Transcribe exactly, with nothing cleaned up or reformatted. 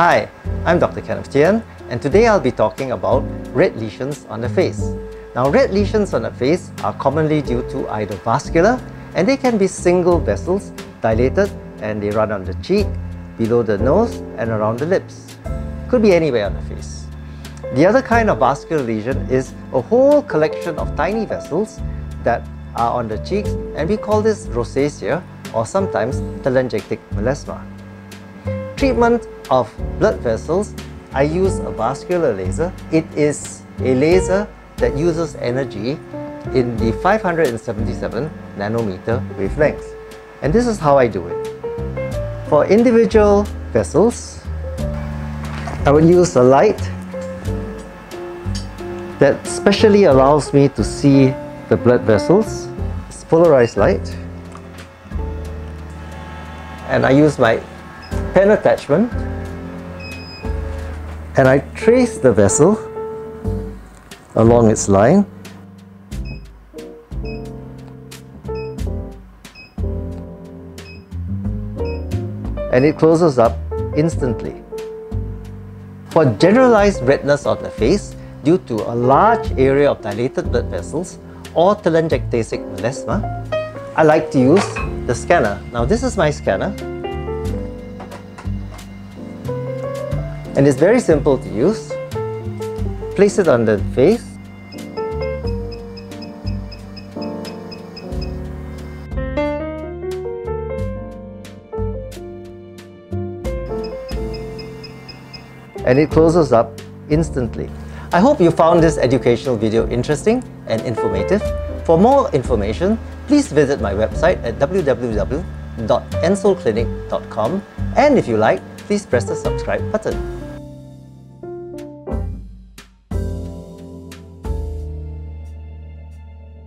Hi, I'm Doctor Kenneth Thean, and today I'll be talking about red lesions on the face. Now, red lesions on the face are commonly due to either vascular, and they can be single vessels, dilated, and they run on the cheek, below the nose, and around the lips. Could be anywhere on the face. The other kind of vascular lesion is a whole collection of tiny vessels that are on the cheeks, and we call this rosacea, or sometimes telangiectatic melasma. Treatment of blood vessels, I use a vascular laser. It is a laser that uses energy in the five hundred seventy-seven nanometer wavelength. And this is how I do it. For individual vessels, I would use a light that specially allows me to see the blood vessels. It's polarized light. And I use my pen attachment and I trace the vessel along its line. And it closes up instantly. For generalized redness of the face due to a large area of dilated blood vessels or telangiectasic melasma, I like to use the scanner. Now, this is my scanner, and it's very simple to use. Place it on the face, and it closes up instantly. I hope you found this educational video interesting and informative. For more information, please visit my website at w w w dot ensoul clinic dot com, and if you like, please press the subscribe button.